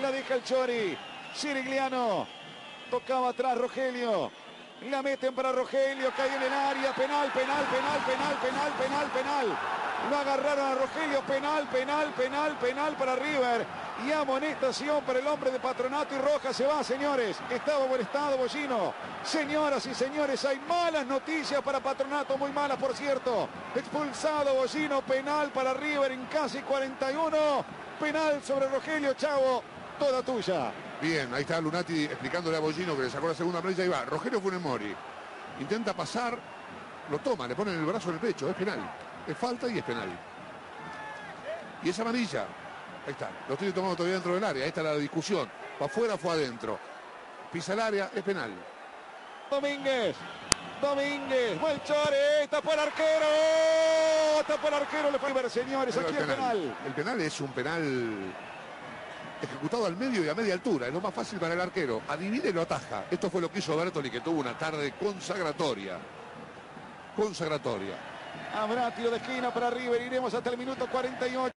La deja el Chori. Cirigliano. Tocaba atrás Rogelio. La meten para Rogelio. Cae en el área. Penal, penal, penal, penal, penal, penal, penal. Lo agarraron a Rogelio. Penal, penal, penal, penal para River. Y amonestación para el hombre de Patronato y Rojas. Se va, señores. Estaba buen estado, Bollino. Señoras y señores, hay malas noticias para Patronato. Muy malas, por cierto. Expulsado Bollino. Penal para River en casi 41. Penal sobre Rogelio. Chavo, toda tuya. Bien, ahí está Lunati explicándole a Bollino que le sacó la segunda amarilla. Y va, Rogelio Funes Mori. Intenta pasar. Lo toma, le ponen el brazo en el pecho. Es penal. Es falta y es penal. Y es amarilla. Ahí está, lo tiene tomado todavía dentro del área. Ahí está la discusión. Para afuera, fue adentro. Pisa el área, es penal. Domínguez. Domínguez. Buen Chore. Tapó el arquero. Tapó el arquero. Le fue River, señores. Pero aquí el penal. El penal es un penal ejecutado al medio y a media altura. Es lo más fácil para el arquero. Adivine y lo ataja. Esto fue lo que hizo Bertoni, que tuvo una tarde consagratoria. Consagratoria. Habrá tiro de esquina para River. Iremos hasta el minuto 48.